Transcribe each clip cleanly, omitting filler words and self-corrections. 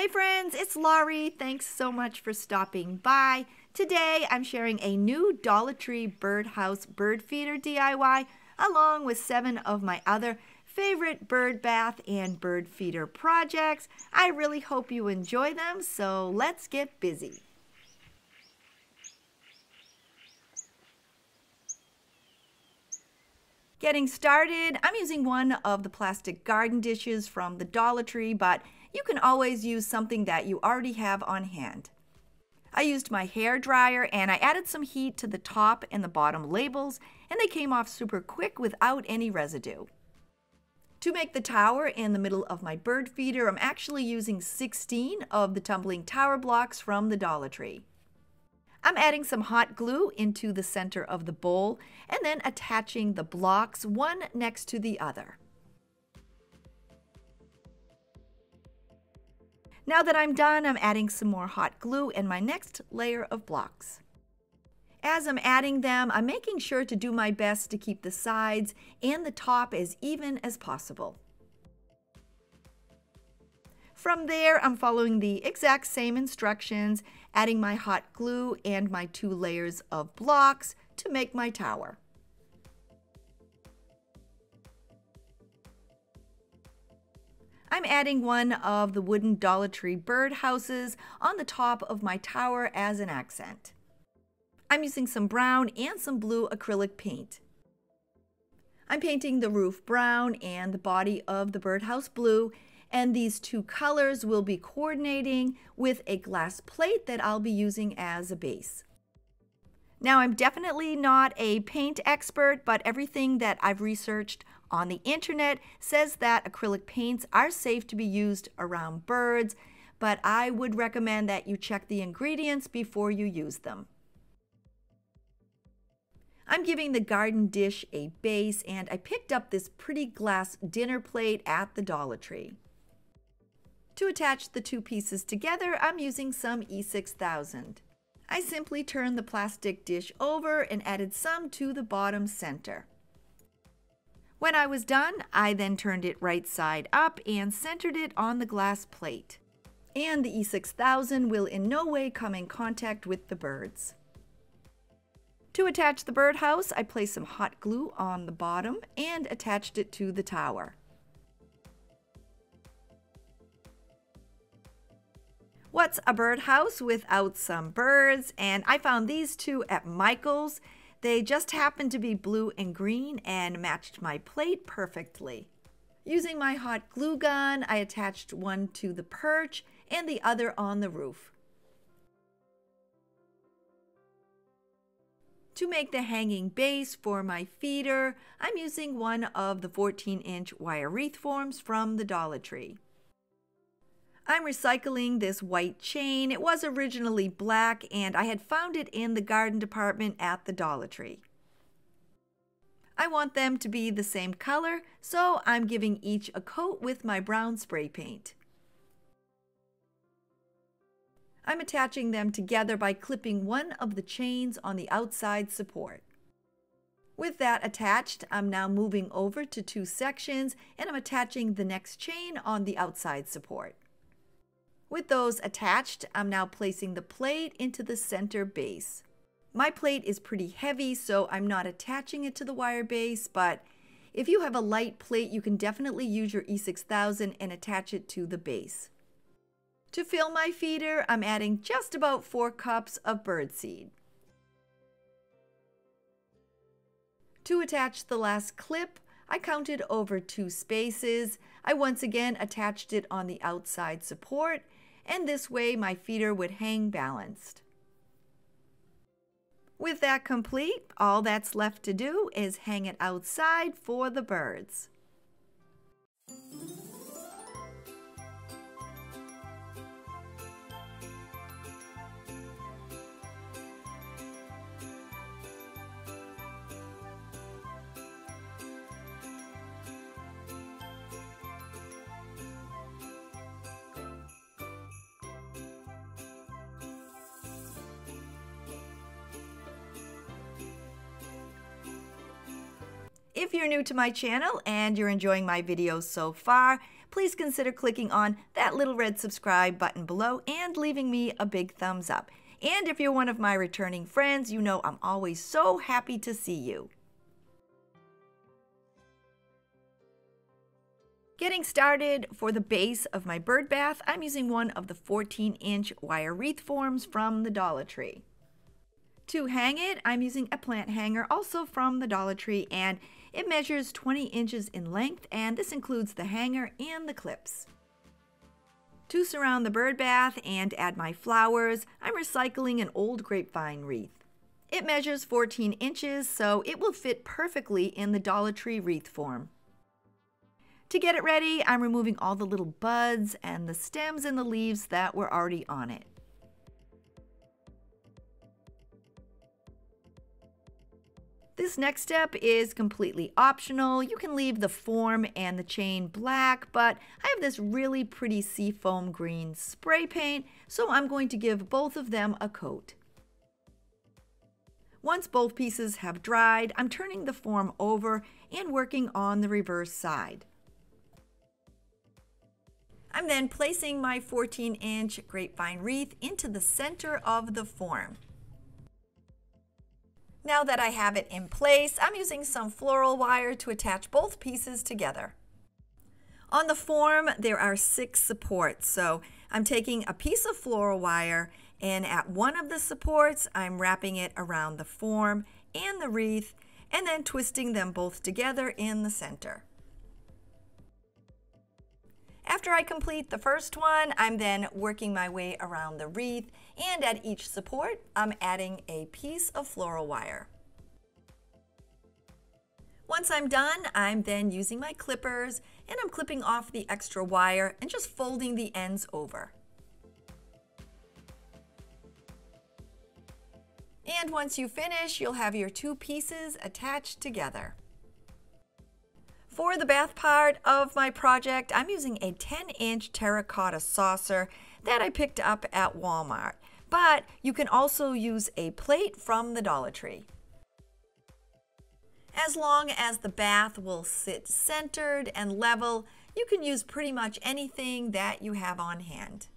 Hey friends, it's Lori. Thanks so much for stopping by. Today I'm sharing a new Dollar Tree birdhouse bird feeder DIY along with 7 of my other favorite bird bath and bird feeder projects. I really hope you enjoy them, so let's get busy. Getting started, I'm using one of the plastic garden dishes from the Dollar Tree, but you can always use something that you already have on hand. I used my hair dryer and I added some heat to the top and the bottom labels, and they came off super quick without any residue. To make the tower in the middle of my bird feeder, I'm actually using 16 of the tumbling tower blocks from the Dollar Tree. I'm adding some hot glue into the center of the bowl and then attaching the blocks one next to the other. Now that I'm done, I'm adding some more hot glue and my next layer of blocks. As I'm adding them, I'm making sure to do my best to keep the sides and the top as even as possible. From there, I'm following the exact same instructions, adding my hot glue and my 2 layers of blocks to make my tower. I'm adding one of the wooden Dollar Tree birdhouses on the top of my tower as an accent. I'm using some brown and some blue acrylic paint. I'm painting the roof brown and the body of the birdhouse blue, and these 2 colors will be coordinating with a glass plate that I'll be using as a base. Now, I'm definitely not a paint expert, but everything that I've researched on the internet says that acrylic paints are safe to be used around birds, but I would recommend that you check the ingredients before you use them. I'm giving the garden dish a base, and I picked up this pretty glass dinner plate at the Dollar Tree. To attach the 2 pieces together, I'm using some E6000. I simply turned the plastic dish over and added some to the bottom center. When I was done, I then turned it right side up and centered it on the glass plate. And the E6000 will in no way come in contact with the birds. To attach the birdhouse, I placed some hot glue on the bottom and attached it to the tower. What's a birdhouse without some birds? And I found these 2 at Michael's. They just happened to be blue and green and matched my plate perfectly. Using my hot glue gun, I attached one to the perch and the other on the roof. To make the hanging base for my feeder, I'm using one of the 14-inch wire wreath forms from the Dollar Tree. I'm recycling this white chain. It was originally black, and I had found it in the garden department at the Dollar Tree. I want them to be the same color, so I'm giving each a coat with my brown spray paint. I'm attaching them together by clipping one of the chains on the outside support. With that attached, I'm now moving over to 2 sections, and I'm attaching the next chain on the outside support. With those attached, I'm now placing the plate into the center base. My plate is pretty heavy, so I'm not attaching it to the wire base, but if you have a light plate, you can definitely use your E6000 and attach it to the base. To fill my feeder, I'm adding just about 4 cups of birdseed. To attach the last clip, I counted over 2 spaces. I once again attached it on the outside support, and this way my feeder would hang balanced. With that complete, all that's left to do is hang it outside for the birds. If you're new to my channel and you're enjoying my videos so far, please consider clicking on that little red subscribe button below and leaving me a big thumbs up. And if you're one of my returning friends, you know I'm always so happy to see you. Getting started for the base of my bird bath, I'm using one of the 14-inch wire wreath forms from the Dollar Tree. To hang it, I'm using a plant hanger, also from the Dollar Tree, and it measures 20 inches in length, and this includes the hanger and the clips. To surround the bird bath and add my flowers, I'm recycling an old grapevine wreath. It measures 14 inches, so it will fit perfectly in the Dollar Tree wreath form. To get it ready, I'm removing all the little buds and the stems and the leaves that were already on it. This next step is completely optional. You can leave the form and the chain black, but I have this really pretty seafoam green spray paint, so I'm going to give both of them a coat. Once both pieces have dried, I'm turning the form over and working on the reverse side. I'm then placing my 14-inch grapevine wreath into the center of the form. Now that I have it in place, I'm using some floral wire to attach both pieces together. On the form, there are 6 supports, so I'm taking a piece of floral wire, and at one of the supports, I'm wrapping it around the form and the wreath, and then twisting them both together in the center. After I complete the first one, I'm then working my way around the wreath, and at each support, I'm adding a piece of floral wire. Once I'm done, I'm then using my clippers, and I'm clipping off the extra wire and just folding the ends over. And once you finish, you'll have your 2 pieces attached together. For the bath part of my project, I'm using a 10-inch terracotta saucer that I picked up at Walmart, but you can also use a plate from the Dollar Tree. As long as the bath will sit centered and level, you can use pretty much anything that you have on hand.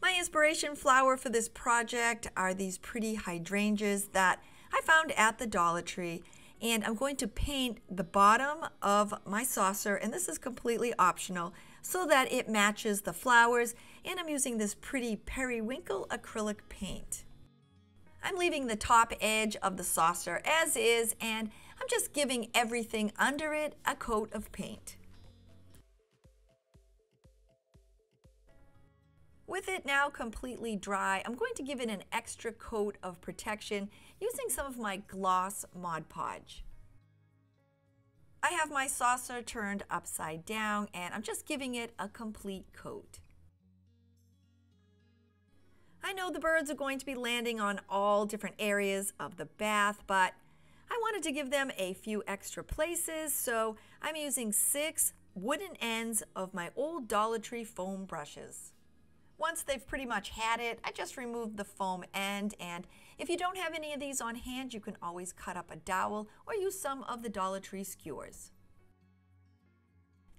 My inspiration flower for this project are these pretty hydrangeas that I found at the Dollar Tree. And I'm going to paint the bottom of my saucer, and this is completely optional, so that it matches the flowers, and I'm using this pretty periwinkle acrylic paint. I'm leaving the top edge of the saucer as is, and I'm just giving everything under it a coat of paint. With it now completely dry, I'm going to give it an extra coat of protection using some of my gloss Mod Podge. I have my saucer turned upside down, and I'm just giving it a complete coat. I know the birds are going to be landing on all different areas of the bath, but I wanted to give them a few extra places, so I'm using 6 wooden ends of my old Dollar Tree foam brushes. Once they've pretty much had it, I just removed the foam end, and if you don't have any of these on hand, you can always cut up a dowel or use some of the Dollar Tree skewers.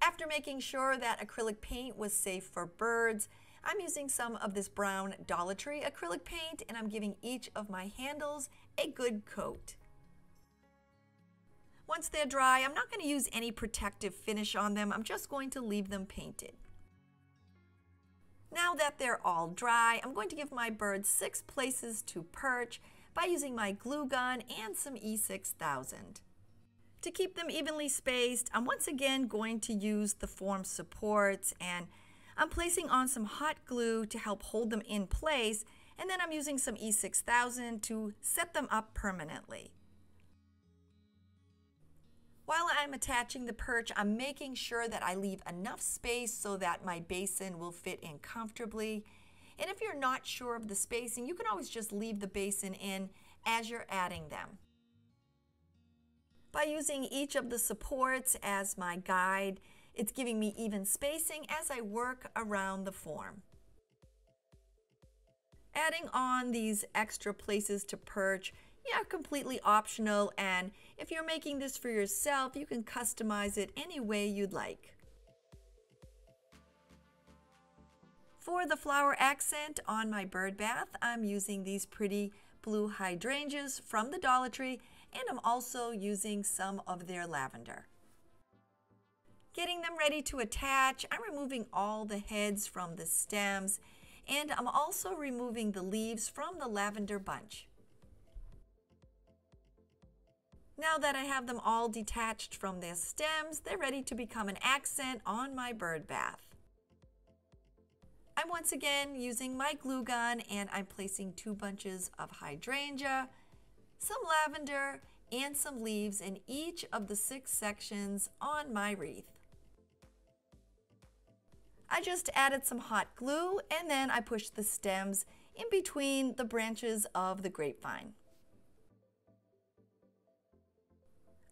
After making sure that acrylic paint was safe for birds, I'm using some of this brown Dollar Tree acrylic paint, and I'm giving each of my handles a good coat. Once they're dry, I'm not going to use any protective finish on them. I'm just going to leave them painted. Now that they're all dry, I'm going to give my birds 6 places to perch by using my glue gun and some E6000. To keep them evenly spaced, I'm once again going to use the form supports, and I'm placing on some hot glue to help hold them in place, and then I'm using some E6000 to set them up permanently. While I'm attaching the perch, I'm making sure that I leave enough space so that my basin will fit in comfortably. And if you're not sure of the spacing, you can always just leave the basin in as you're adding them. By using each of the supports as my guide, it's giving me even spacing as I work around the form. Adding on these extra places to perch are completely optional, and if you're making this for yourself, you can customize it any way you'd like. For the flower accent on my bird bath, I'm using these pretty blue hydrangeas from the Dollar Tree, and I'm also using some of their lavender. Getting them ready to attach, I'm removing all the heads from the stems, and I'm also removing the leaves from the lavender bunch. Now that I have them all detached from their stems, they're ready to become an accent on my bird bath. I'm once again using my glue gun, and I'm placing two bunches of hydrangea, some lavender, and some leaves in each of the 6 sections on my wreath. I just added some hot glue, and then I pushed the stems in between the branches of the grapevine.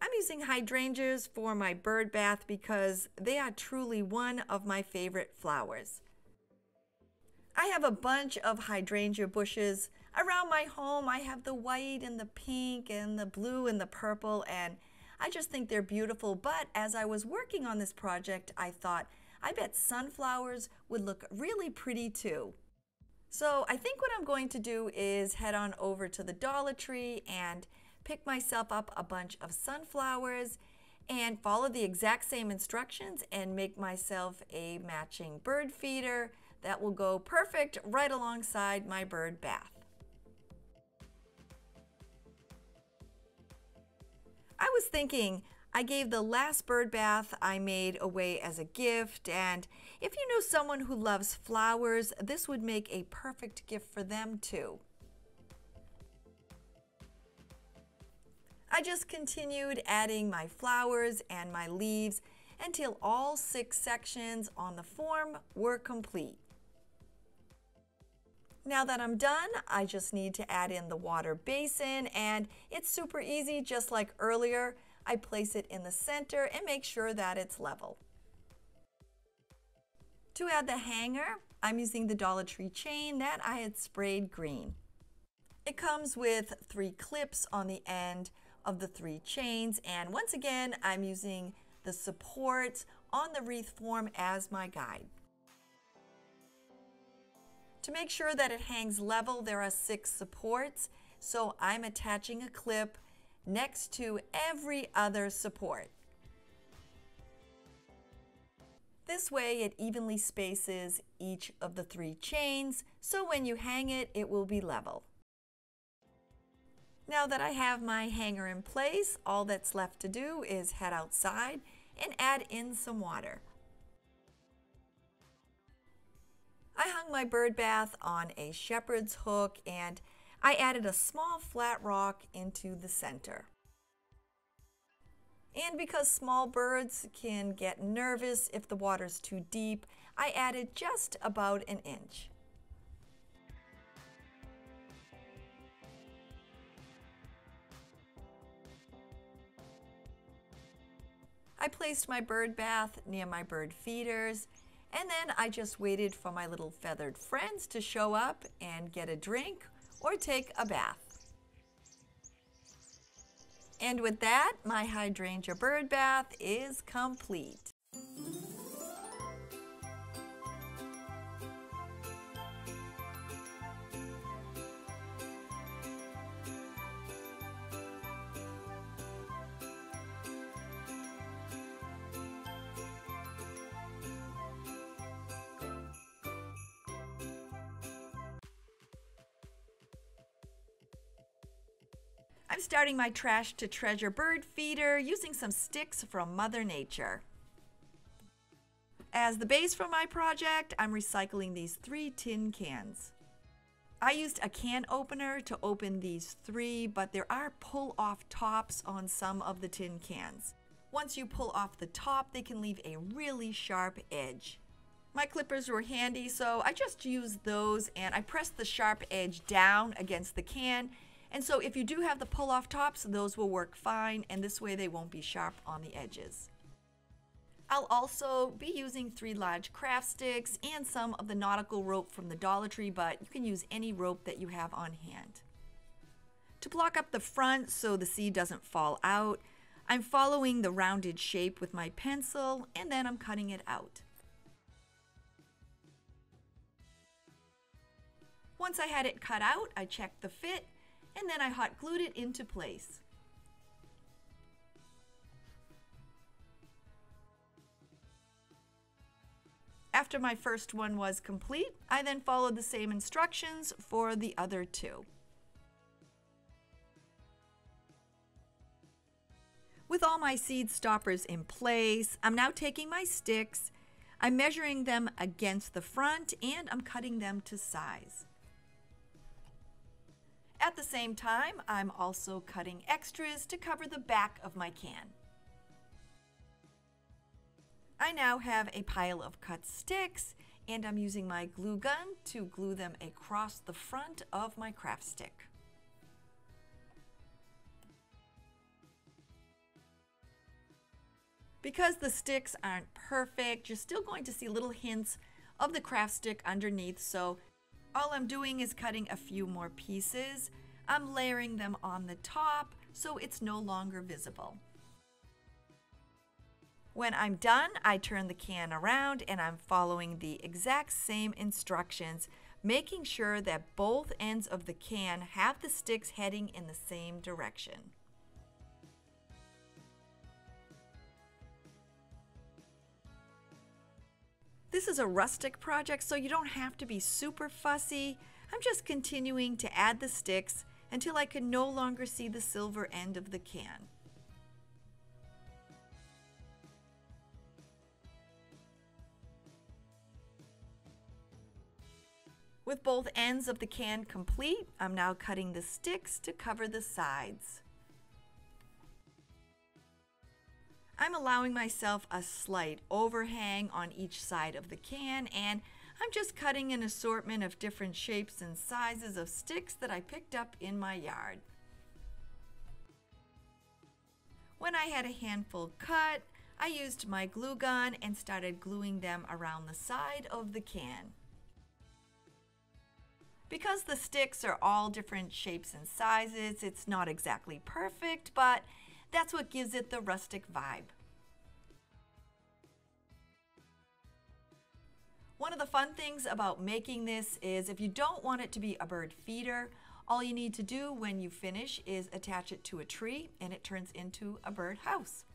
I'm using hydrangeas for my bird bath because they are truly one of my favorite flowers. I have a bunch of hydrangea bushes around my home. I have the white and the pink and the blue and the purple, and I just think they're beautiful. But as I was working on this project, I thought, I bet sunflowers would look really pretty too. So I think what I'm going to do is head on over to the Dollar Tree and pick myself up a bunch of sunflowers and follow the exact same instructions and make myself a matching bird feeder that will go perfect right alongside my bird bath. I was thinking, I gave the last bird bath I made away as a gift, and if you know someone who loves flowers, this would make a perfect gift for them too. I just continued adding my flowers and my leaves until all 6 sections on the form were complete. Now that I'm done, I just need to add in the water basin, and it's super easy. Just like earlier, I place it in the center and make sure that it's level. To add the hanger, I'm using the Dollar Tree chain that I had sprayed green. It comes with 3 clips on the end of the 3 chains, and once again, I'm using the supports on the wreath form as my guide. To make sure that it hangs level, there are 6 supports, so I'm attaching a clip next to every other support. This way it evenly spaces each of the 3 chains, so when you hang it, it will be level. Now that I have my hanger in place, all that's left to do is head outside and add in some water. I hung my bird bath on a shepherd's hook, and I added a small flat rock into the center. And because small birds can get nervous if the water's too deep, I added just about an inch. I placed my bird bath near my bird feeders, and then I just waited for my little feathered friends to show up and get a drink or take a bath. And with that, my hydrangea bird bath is complete. I'm starting my trash to treasure bird feeder using some sticks from Mother Nature. As the base for my project, I'm recycling these 3 tin cans. I used a can opener to open these 3, but there are pull-off tops on some of the tin cans. Once you pull off the top, they can leave a really sharp edge. My clippers were handy, so I just used those, and I pressed the sharp edge down against the can. And so if you do have the pull-off tops, those will work fine, and this way they won't be sharp on the edges. I'll also be using 3 large craft sticks and some of the nautical rope from the Dollar Tree, but you can use any rope that you have on hand. To block up the front so the seed doesn't fall out, I'm following the rounded shape with my pencil, and then I'm cutting it out. Once I had it cut out, I checked the fit, and then I hot glued it into place. After my first one was complete, I then followed the same instructions for the other two. With all my seed stoppers in place, I'm now taking my sticks, I'm measuring them against the front, and I'm cutting them to size. At the same time, I'm also cutting extras to cover the back of my can. I now have a pile of cut sticks, and I'm using my glue gun to glue them across the front of my craft stick. Because the sticks aren't perfect, you're still going to see little hints of the craft stick underneath, so all I'm doing is cutting a few more pieces. I'm layering them on the top so it's no longer visible. When I'm done, I turn the can around and I'm following the exact same instructions, making sure that both ends of the can have the sticks heading in the same direction. This is a rustic project, so you don't have to be super fussy. I'm just continuing to add the sticks until I can no longer see the silver end of the can. With both ends of the can complete, I'm now cutting the sticks to cover the sides. I'm allowing myself a slight overhang on each side of the can, and I'm just cutting an assortment of different shapes and sizes of sticks that I picked up in my yard. When I had a handful cut, I used my glue gun and started gluing them around the side of the can. Because the sticks are all different shapes and sizes, it's not exactly perfect, but that's what gives it the rustic vibe. One of the fun things about making this is if you don't want it to be a bird feeder, all you need to do when you finish is attach it to a tree and it turns into a bird house.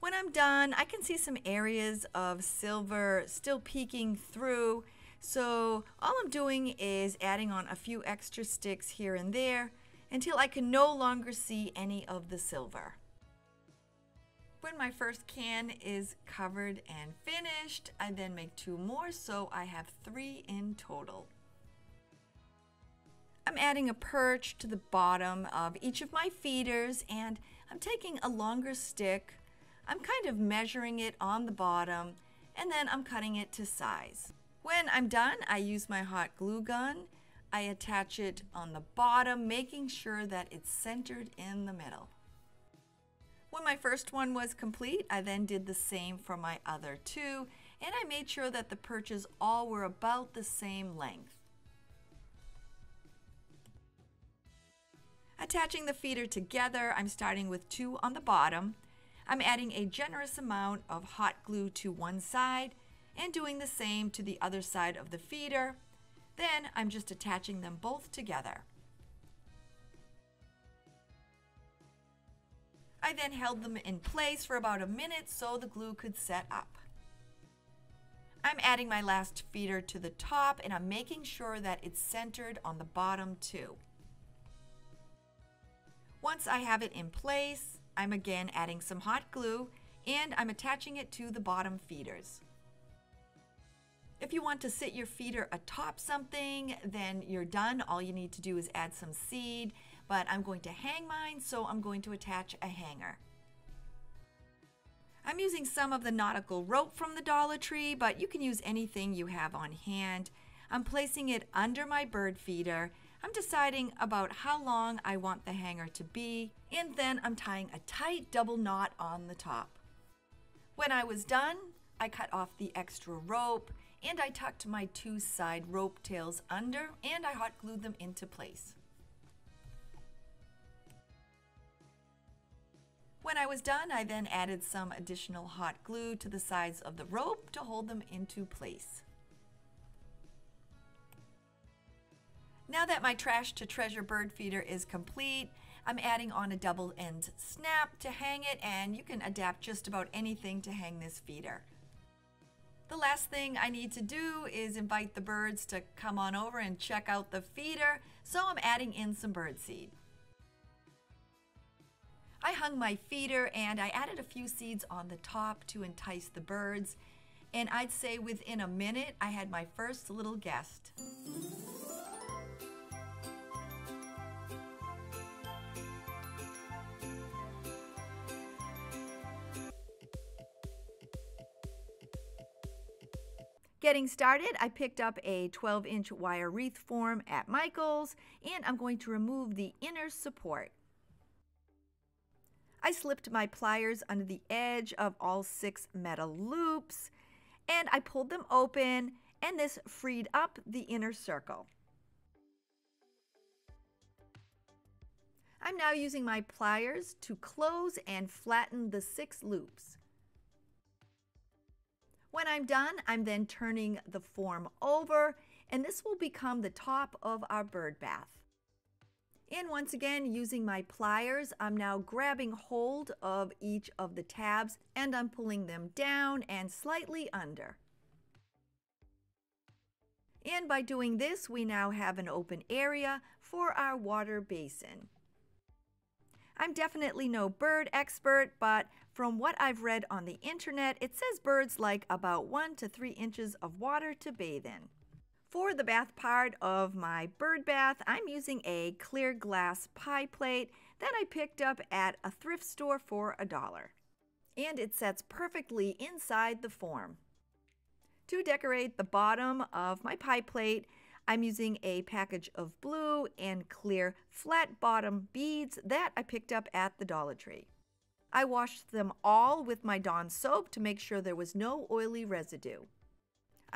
When I'm done, I can see some areas of silver still peeking through, so all I'm doing is adding on a few extra sticks here and there until I can no longer see any of the silver. When my first can is covered and finished, I then make two more, so I have three in total. I'm adding a perch to the bottom of each of my feeders, and I'm taking a longer stick. I'm kind of measuring it on the bottom, and then I'm cutting it to size. When I'm done, I use my hot glue gun. I attach it on the bottom, making sure that it's centered in the middle. When my first one was complete, I then did the same for my other two, and I made sure that the perches all were about the same length. Attaching the feeder together, I'm starting with two on the bottom. I'm adding a generous amount of hot glue to one side and doing the same to the other side of the feeder. Then I'm just attaching them both together. I then held them in place for about a minute so the glue could set up. I'm adding my last feeder to the top, and I'm making sure that it's centered on the bottom too. Once I have it in place, I'm again adding some hot glue, and I'm attaching it to the bottom feeders. If you want to sit your feeder atop something, then you're done. All you need to do is add some seed, but I'm going to hang mine, so I'm going to attach a hanger. I'm using some of the nautical rope from the Dollar Tree, but you can use anything you have on hand. I'm placing it under my bird feeder. I'm deciding about how long I want the hanger to be, and then I'm tying a tight double knot on the top. When I was done, I cut off the extra rope, and I tucked my two side rope tails under, and I hot glued them into place. When I was done, I then added some additional hot glue to the sides of the rope to hold them into place. Now that my trash to treasure bird feeder is complete, I'm adding on a double end snap to hang it, and you can adapt just about anything to hang this feeder. The last thing I need to do is invite the birds to come on over and check out the feeder, so I'm adding in some bird seed. I hung my feeder and I added a few seeds on the top to entice the birds, and I'd say within a minute I had my first little guest. Getting started, I picked up a 12-inch wire wreath form at Michael's, and I'm going to remove the inner support. I slipped my pliers under the edge of all 6 metal loops, and I pulled them open, and this freed up the inner circle. I'm now using my pliers to close and flatten the 6 loops. When I'm done, I'm then turning the form over, and this will become the top of our bird bath. And once again, using my pliers, I'm now grabbing hold of each of the tabs, and I'm pulling them down and slightly under. And by doing this, we now have an open area for our water basin. I'm definitely no bird expert, but from what I've read on the internet, it says birds like about 1 to 3 inches of water to bathe in. For the bath part of my bird bath, I'm using a clear glass pie plate that I picked up at a thrift store for $1. And it sets perfectly inside the form. To decorate the bottom of my pie plate, I'm using a package of blue and clear flat bottom beads that I picked up at the Dollar Tree. I washed them all with my Dawn soap to make sure there was no oily residue.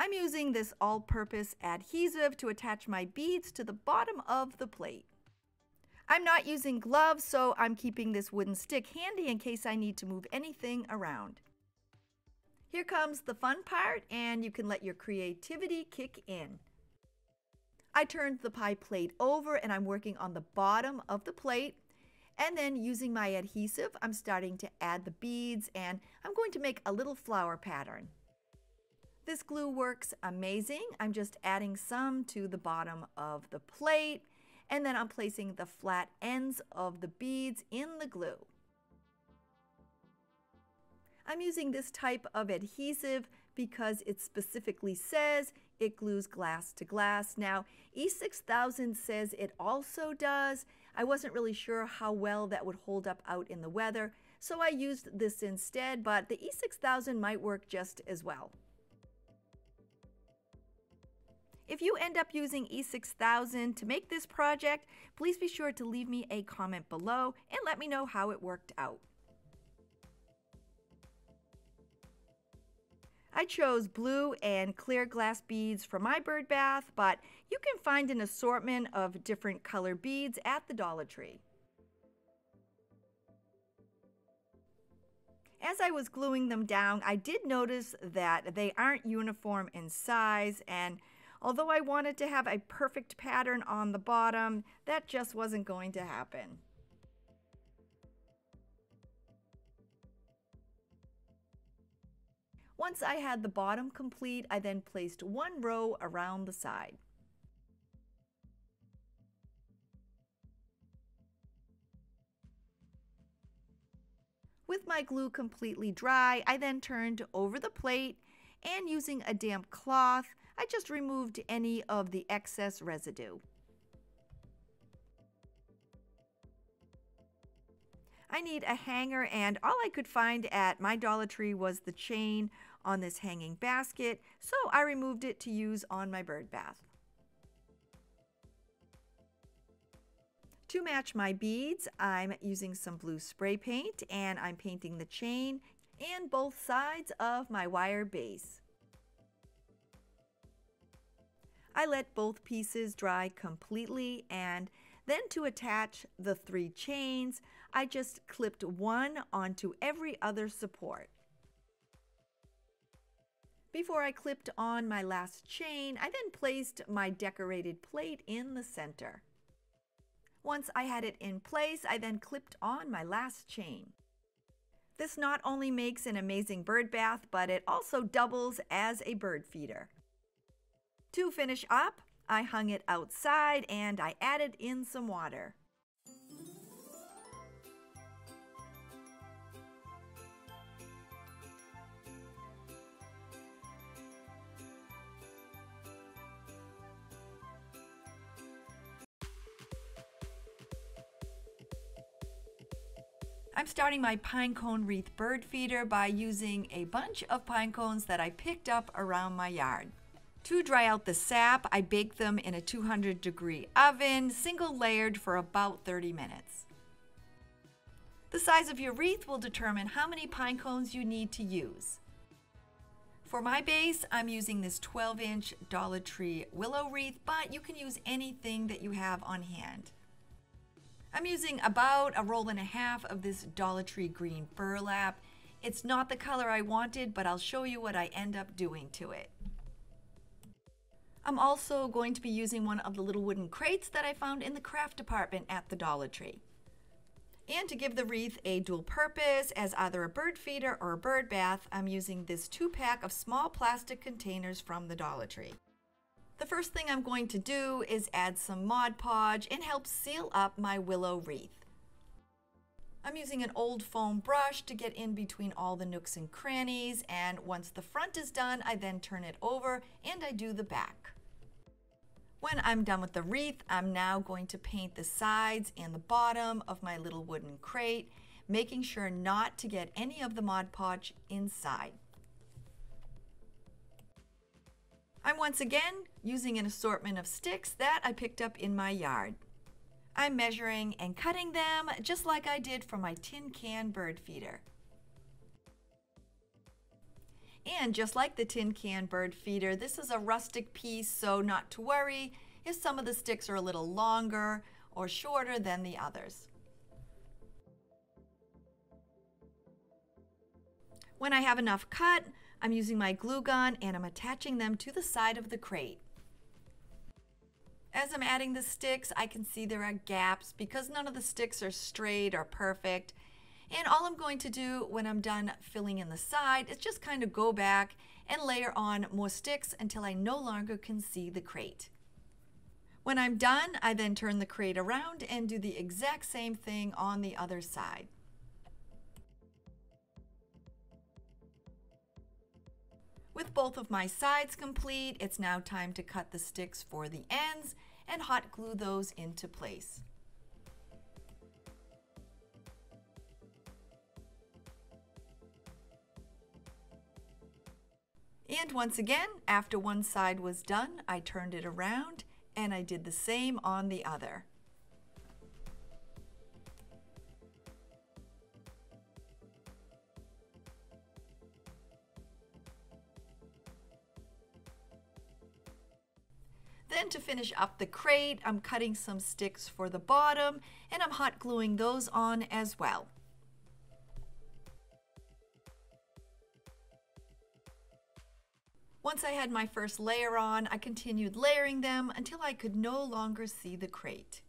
I'm using this all-purpose adhesive to attach my beads to the bottom of the plate. I'm not using gloves, so I'm keeping this wooden stick handy in case I need to move anything around. Here comes the fun part, and you can let your creativity kick in. I turned the pie plate over and I'm working on the bottom of the plate, and then using my adhesive I'm starting to add the beads, and I'm going to make a little flower pattern. This glue works amazing. I'm just adding some to the bottom of the plate, and then I'm placing the flat ends of the beads in the glue. I'm using this type of adhesive because it specifically says it glues glass to glass. Now, E6000 says it also does. I wasn't really sure how well that would hold up out in the weather, so I used this instead, but the E6000 might work just as well. If you end up using E6000 to make this project, please be sure to leave me a comment below and let me know how it worked out. I chose blue and clear glass beads for my bird bath, but you can find an assortment of different color beads at the Dollar Tree. As I was gluing them down, I did notice that they aren't uniform in size, and although I wanted to have a perfect pattern on the bottom, that just wasn't going to happen. Once I had the bottom complete, I then placed one row around the side. With my glue completely dry, I then turned over the plate, and using a damp cloth, I just removed any of the excess residue. I need a hanger, and all I could find at my Dollar Tree was the chain on this hanging basket, so I removed it to use on my bird bath. To match my beads, I'm using some blue spray paint, and I'm painting the chain and both sides of my wire base. I let both pieces dry completely, and Then to attach the three chains, I just clipped one onto every other support. Before I clipped on my last chain, I then placed my decorated plate in the center. Once I had it in place, I then clipped on my last chain. This not only makes an amazing bird bath, but it also doubles as a bird feeder. To finish up, I hung it outside and I added in some water. I'm starting my pine cone wreath bird feeder by using a bunch of pine cones that I picked up around my yard. To dry out the sap, I baked them in a 200-degree oven, single layered, for about 30 minutes. The size of your wreath will determine how many pine cones you need to use. For my base, I'm using this 12-inch Dollar Tree willow wreath, but you can use anything that you have on hand. I'm using about a roll and a half of this Dollar Tree green burlap. It's not the color I wanted, but I'll show you what I end up doing to it. I'm also going to be using one of the little wooden crates that I found in the craft department at the Dollar Tree. And to give the wreath a dual purpose as either a bird feeder or a bird bath, I'm using this 2-pack of small plastic containers from the Dollar Tree. The first thing I'm going to do is add some Mod Podge and help seal up my willow wreath. I'm using an old foam brush to get in between all the nooks and crannies, and once the front is done, I then turn it over and I do the back. When I'm done with the wreath, I'm now going to paint the sides and the bottom of my little wooden crate, making sure not to get any of the Mod Podge inside. I'm once again using an assortment of sticks that I picked up in my yard. I'm measuring and cutting them just like I did for my tin can bird feeder. And just like the tin can bird feeder, this is a rustic piece, so not to worry if some of the sticks are a little longer or shorter than the others. When I have enough cut, I'm using my glue gun and I'm attaching them to the side of the crate. As I'm adding the sticks, I can see there are gaps because none of the sticks are straight or perfect. And all I'm going to do when I'm done filling in the side is just kind of go back and layer on more sticks until I no longer can see the crate. When I'm done, I then turn the crate around and do the exact same thing on the other side. With both of my sides complete, it's now time to cut the sticks for the ends and hot glue those into place. And once again, after one side was done, I turned it around and I did the same on the other. Then to finish up the crate, I'm cutting some sticks for the bottom and I'm hot gluing those on as well. Once I had my first layer on, I continued layering them until I could no longer see the crate.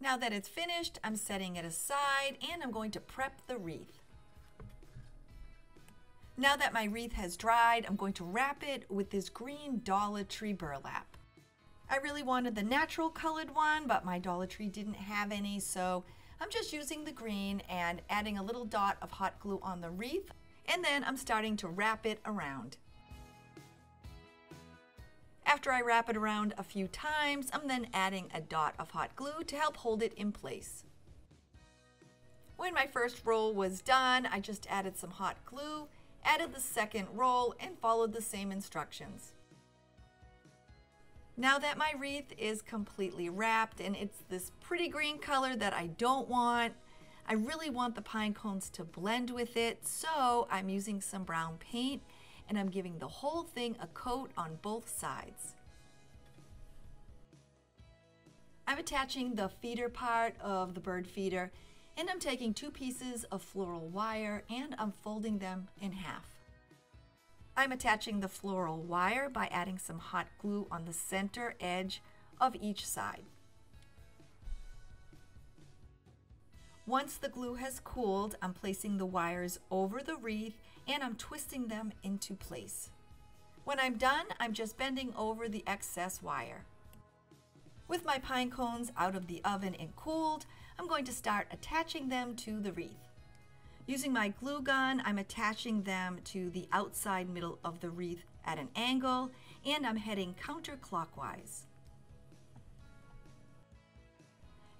Now that it's finished, I'm setting it aside and I'm going to prep the wreath. Now that my wreath has dried, I'm going to wrap it with this green Dollar Tree burlap. I really wanted the natural colored one, but my Dollar Tree didn't have any, so I'm just using the green and adding a little dot of hot glue on the wreath, and then I'm starting to wrap it around. After I wrap it around a few times, I'm then adding a dot of hot glue to help hold it in place. When my first roll was done, I just added some hot glue, added the second roll, and followed the same instructions. Now that my wreath is completely wrapped and it's this pretty green color that I don't want, I really want the pine cones to blend with it, so I'm using some brown paint and I'm giving the whole thing a coat on both sides. I'm attaching the feeder part of the bird feeder, and I'm taking two pieces of floral wire and I'm folding them in half. I'm attaching the floral wire by adding some hot glue on the center edge of each side. Once the glue has cooled, I'm placing the wires over the wreath and I'm twisting them into place. When I'm done, I'm just bending over the excess wire. With my pine cones out of the oven and cooled, I'm going to start attaching them to the wreath. Using my glue gun, I'm attaching them to the outside middle of the wreath at an angle, and I'm heading counterclockwise.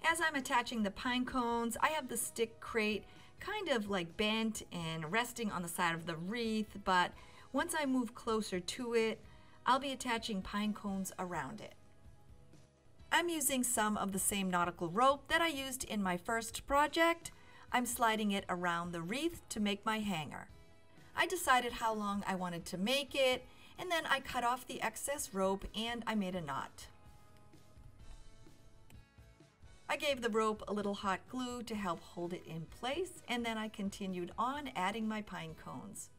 As I'm attaching the pine cones, I have the stick crate kind of like bent and resting on the side of the wreath, but once I move closer to it, I'll be attaching pine cones around it. I'm using some of the same nautical rope that I used in my first project. I'm sliding it around the wreath to make my hanger. I decided how long I wanted to make it, and then I cut off the excess rope and I made a knot. I gave the rope a little hot glue to help hold it in place, and then I continued on adding my pine cones.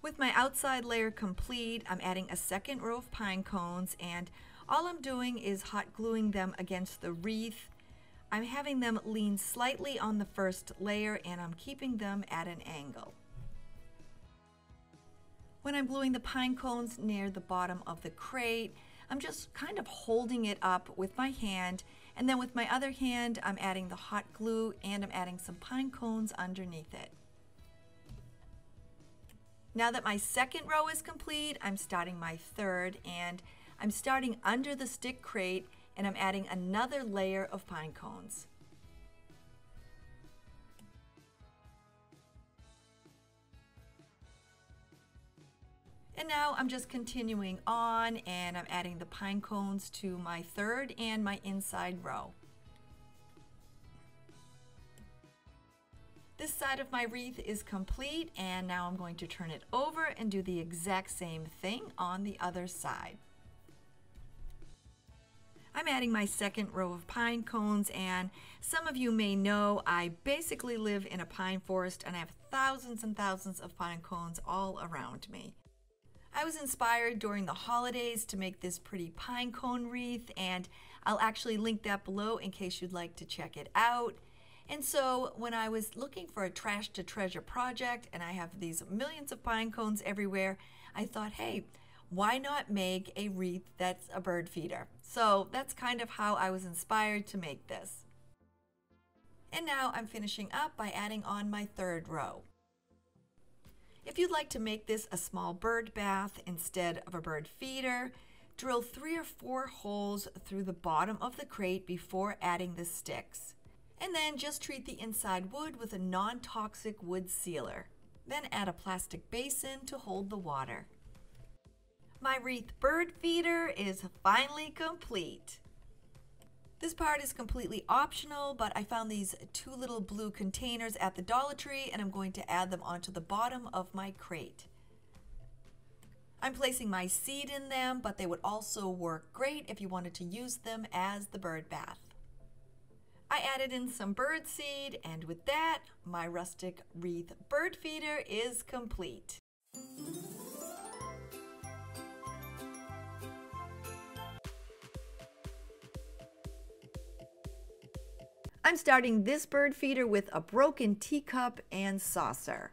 With my outside layer complete, I'm adding a second row of pine cones, and all I'm doing is hot gluing them against the wreath. I'm having them lean slightly on the first layer and I'm keeping them at an angle. When I'm gluing the pine cones near the bottom of the crate, I'm just kind of holding it up with my hand, and then with my other hand, I'm adding the hot glue and I'm adding some pine cones underneath it. Now that my second row is complete, I'm starting my third, and I'm starting under the stick crate and I'm adding another layer of pine cones. And now I'm just continuing on and I'm adding the pine cones to my third and my inside row. This side of my wreath is complete, and now I'm going to turn it over and do the exact same thing on the other side. I'm adding my second row of pine cones, and some of you may know I basically live in a pine forest and I have thousands and thousands of pine cones all around me. I was inspired during the holidays to make this pretty pine cone wreath, and I'll actually link that below in case you'd like to check it out. And so when I was looking for a trash to treasure project, and I have these millions of pine cones everywhere, I thought, hey, why not make a wreath that's a bird feeder? So that's kind of how I was inspired to make this. And now I'm finishing up by adding on my third row. If you'd like to make this a small bird bath instead of a bird feeder, drill 3 or 4 holes through the bottom of the crate before adding the sticks. And then just treat the inside wood with a non-toxic wood sealer. Then add a plastic basin to hold the water. My wreath bird feeder is finally complete. This part is completely optional, but I found these two little blue containers at the Dollar Tree and I'm going to add them onto the bottom of my crate. I'm placing my seed in them, but they would also work great if you wanted to use them as the bird bath. I added in some bird seed, and with that, my rustic wreath bird feeder is complete. I'm starting this bird feeder with a broken teacup and saucer.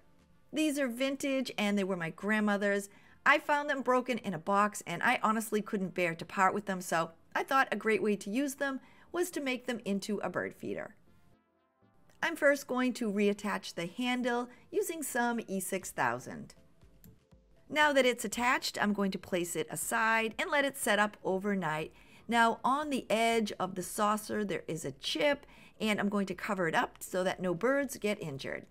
These are vintage and they were my grandmother's. I found them broken in a box and I honestly couldn't bear to part with them, so I thought a great way to use them was to make them into a bird feeder. I'm first going to reattach the handle using some E6000. Now that it's attached, I'm going to place it aside and let it set up overnight. Now on the edge of the saucer there is a chip, and I'm going to cover it up so that no birds get injured.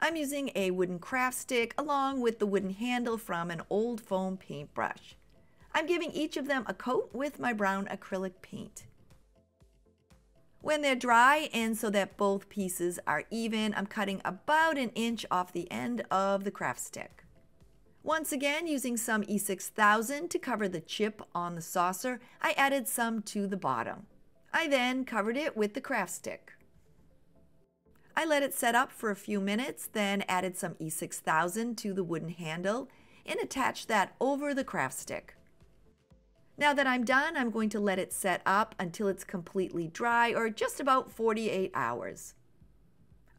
I'm using a wooden craft stick along with the wooden handle from an old foam paintbrush. I'm giving each of them a coat with my brown acrylic paint. when they're dry and so that both pieces are even. I'm cutting about an inch off the end of the craft stick. Once again, using some E6000 to cover the chip on the saucer, I added some to the bottom. I then covered it with the craft stick. I let it set up for a few minutes, then added some E6000 to the wooden handle and attached that over the craft stick. Now that I'm done, I'm going to let it set up until it's completely dry, or just about 48 hours.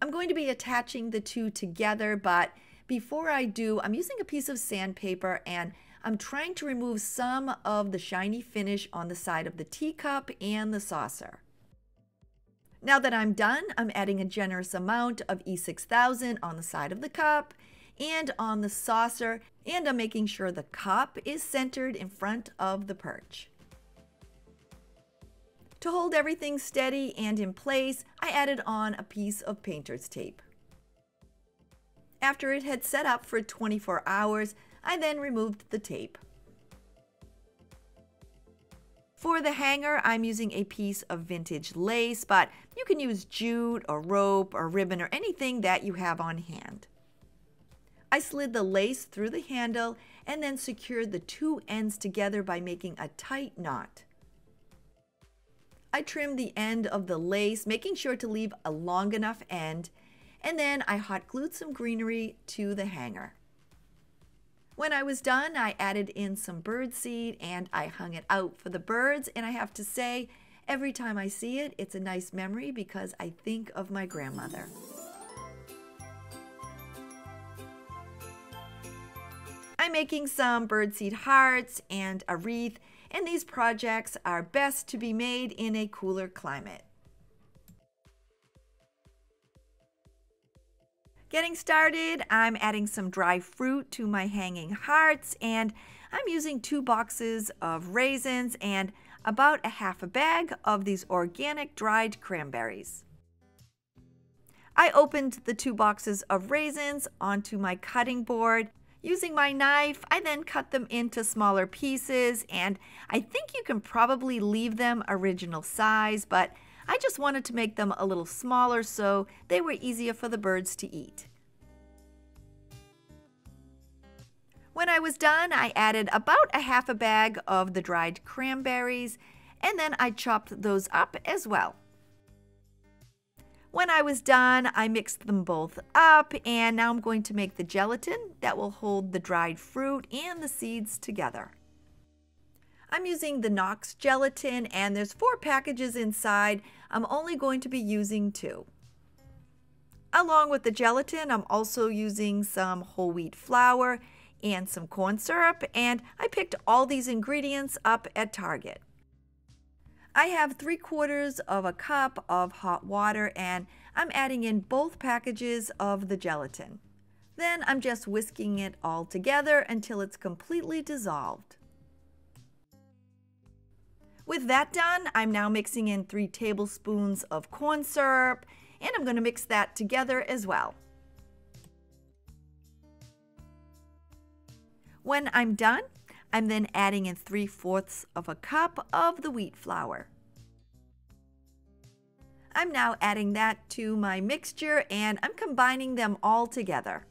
I'm going to be attaching the two together, but before I do, I'm using a piece of sandpaper and I'm trying to remove some of the shiny finish on the side of the teacup and the saucer. Now that I'm done, I'm adding a generous amount of E6000 on the side of the cup and on the saucer, and I'm making sure the cup is centered in front of the perch. To hold everything steady and in place, I added on a piece of painter's tape. After it had set up for 24 hours, I then removed the tape. For the hanger, I'm using a piece of vintage lace, but you can use jute or rope or ribbon or anything that you have on hand. I slid the lace through the handle and then secured the two ends together by making a tight knot. I trimmed the end of the lace, making sure to leave a long enough end, and then I hot glued some greenery to the hanger. When I was done, I added in some bird seed and I hung it out for the birds, and I have to say, every time I see it, it's a nice memory because I think of my grandmother. I'm making some bird seed hearts and a wreath, and these projects are best to be made in a cooler climate. Getting started, I'm adding some dry fruit to my hanging hearts, and I'm using 2 boxes of raisins and about a half a bag of these organic dried cranberries. I opened the 2 boxes of raisins onto my cutting board. Using my knife, I then cut them into smaller pieces, and I think you can probably leave them original size, but I just wanted to make them a little smaller so they were easier for the birds to eat. When I was done, I added about a half a bag of the dried cranberries, and then I chopped those up as well. When I was done, I mixed them both up, and now I'm going to make the gelatin that will hold the dried fruit and the seeds together. I'm using the Knox gelatin, and there's 4 packages inside. I'm only going to be using 2. Along with the gelatin, I'm also using some whole wheat flour and some corn syrup, and I picked all these ingredients up at Target. I have 3/4 of a cup of hot water, and I'm adding in both packages of the gelatin. Then I'm just whisking it all together until it's completely dissolved. With that done, I'm now mixing in 3 tablespoons of corn syrup, and I'm going to mix that together as well. When I'm done, I'm then adding in 3/4 of a cup of the wheat flour. I'm now adding that to my mixture, and I'm combining them all together.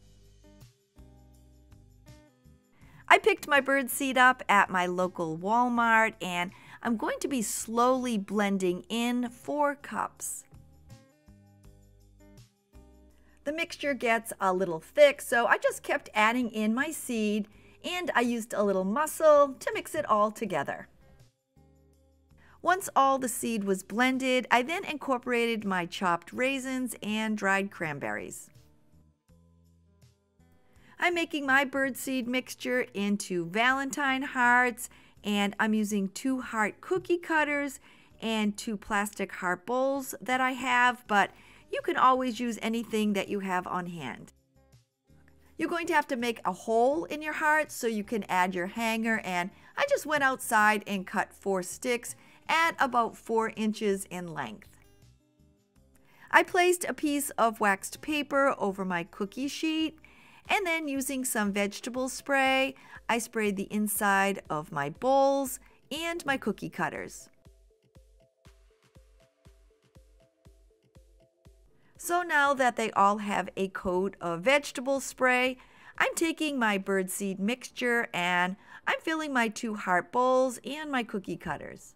I picked my bird seed up at my local Walmart, and I'm going to be slowly blending in 4 cups. The mixture gets a little thick, so I just kept adding in my seed, and I used a little muscle to mix it all together. Once all the seed was blended, I then incorporated my chopped raisins and dried cranberries. I'm making my birdseed mixture into Valentine hearts, and I'm using 2 heart cookie cutters and 2 plastic heart bowls that I have, but you can always use anything that you have on hand. You're going to have to make a hole in your heart so you can add your hanger, and I just went outside and cut 4 sticks at about 4 inches in length. I placed a piece of waxed paper over my cookie sheet, and then using some vegetable spray, I sprayed the inside of my bowls and my cookie cutters. So now that they all have a coat of vegetable spray, I'm taking my birdseed mixture and I'm filling my 2 heart bowls and my cookie cutters.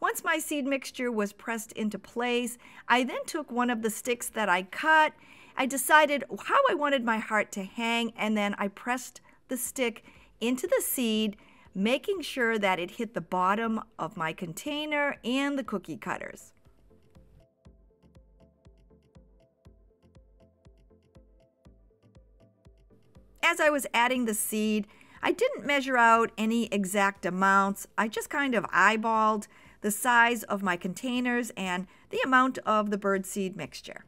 Once my seed mixture was pressed into place, I then took one of the sticks that I cut. I decided how I wanted my heart to hang, and then I pressed the stick into the seed, making sure that it hit the bottom of my container and the cookie cutters. As I was adding the seed, I didn't measure out any exact amounts. I just kind of eyeballed the size of my containers and the amount of the birdseed mixture.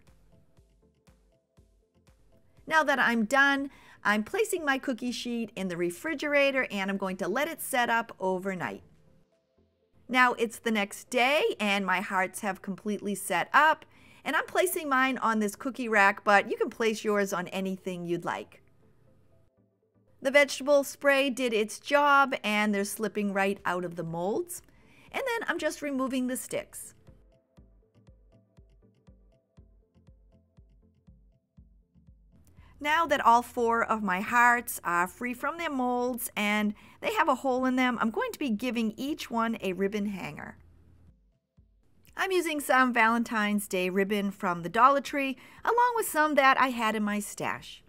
Now that I'm done, I'm placing my cookie sheet in the refrigerator and I'm going to let it set up overnight. Now it's the next day and my hearts have completely set up, and I'm placing mine on this cookie rack, but you can place yours on anything you'd like. The vegetable spray did its job and they're slipping right out of the molds. And then I'm just removing the sticks. Now that all 4 of my hearts are free from their molds and they have a hole in them, I'm going to be giving each one a ribbon hanger. I'm using some Valentine's Day ribbon from the Dollar Tree, along with some that I had in my stash.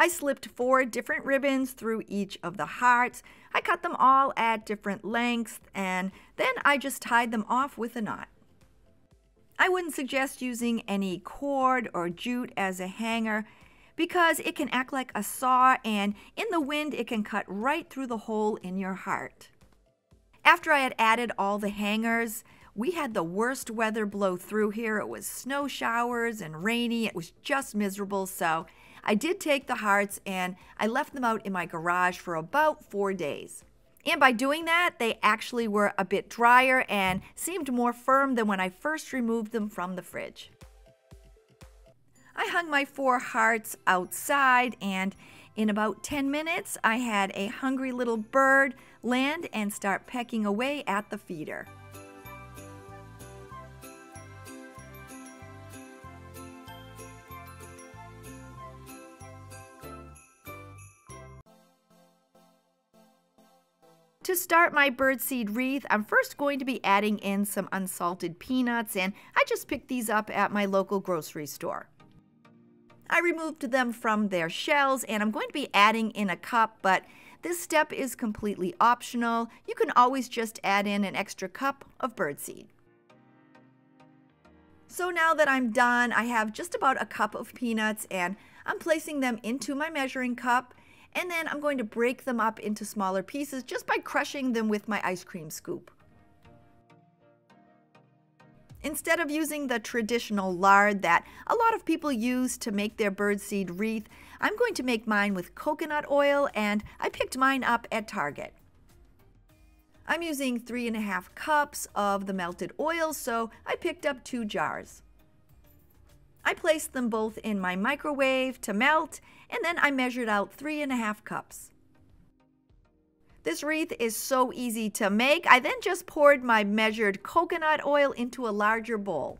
I slipped 4 different ribbons through each of the hearts. I cut them all at different lengths and then I just tied them off with a knot. I wouldn't suggest using any cord or jute as a hanger because it can act like a saw, and in the wind it can cut right through the hole in your heart. After I had added all the hangers, we had the worst weather blow through here. It was snow showers and rainy. It was just miserable, so I did take the hearts and I left them out in my garage for about 4 days. And by doing that, they actually were a bit drier and seemed more firm than when I first removed them from the fridge. I hung my 4 hearts outside, and in about 10 minutes, I had a hungry little bird land and start pecking away at the feeder. To start my birdseed wreath, I'm first going to be adding in some unsalted peanuts, and I just picked these up at my local grocery store. I removed them from their shells and I'm going to be adding in a cup, but this step is completely optional. You can always just add in an extra cup of birdseed. So now that I'm done, I have just about a cup of peanuts and I'm placing them into my measuring cup. And then I'm going to break them up into smaller pieces just by crushing them with my ice cream scoop. Instead of using the traditional lard that a lot of people use to make their birdseed wreath, I'm going to make mine with coconut oil, and I picked mine up at Target. I'm using 3.5 cups of the melted oil, so I picked up 2 jars. I placed them both in my microwave to melt, and then I measured out 3.5 cups. This wreath is so easy to make. I then just poured my measured coconut oil into a larger bowl.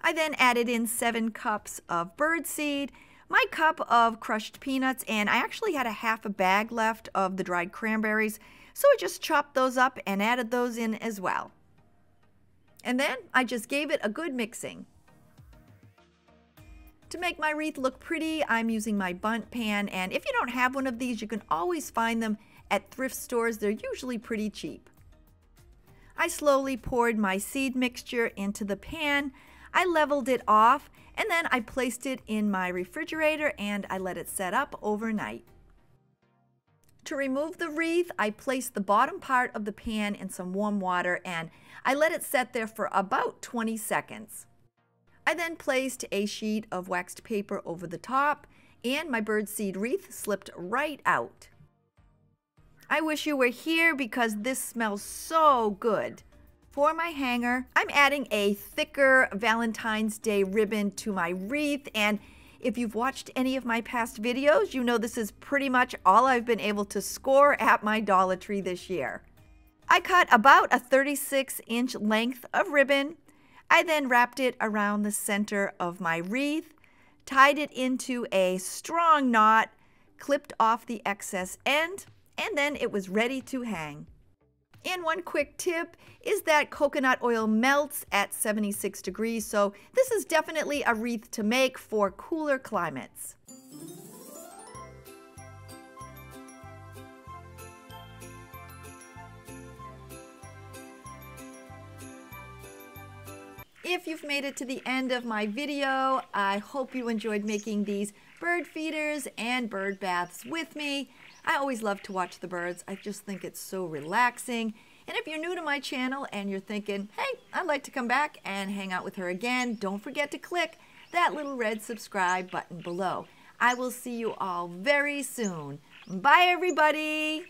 I then added in 7 cups of birdseed, my cup of crushed peanuts, and I actually had a half a bag left of the dried cranberries, so I just chopped those up and added those in as well. And then I just gave it a good mixing. To make my wreath look pretty, I'm using my bunt pan, and if you don't have one of these, you can always find them at thrift stores. They're usually pretty cheap. I slowly poured my seed mixture into the pan. I leveled it off, and then I placed it in my refrigerator and I let it set up overnight. To remove the wreath, I placed the bottom part of the pan in some warm water and I let it set there for about 20 seconds. I then placed a sheet of waxed paper over the top and my birdseed wreath slipped right out. I wish you were here because this smells so good. For my hanger, I'm adding a thicker Valentine's Day ribbon to my wreath, and if you've watched any of my past videos, you know this is pretty much all I've been able to score at my Dollar Tree this year. I cut about a 36-inch length of ribbon. I then wrapped it around the center of my wreath, tied it into a strong knot, clipped off the excess end, and then it was ready to hang. And one quick tip is that coconut oil melts at 76 degrees, so this is definitely a wreath to make for cooler climates. If you've made it to the end of my video, I hope you enjoyed making these bird feeders and bird baths with me. I always love to watch the birds. I just think it's so relaxing. And if you're new to my channel and you're thinking, hey, I'd like to come back and hang out with her again, don't forget to click that little red subscribe button below. I will see you all very soon. Bye, everybody.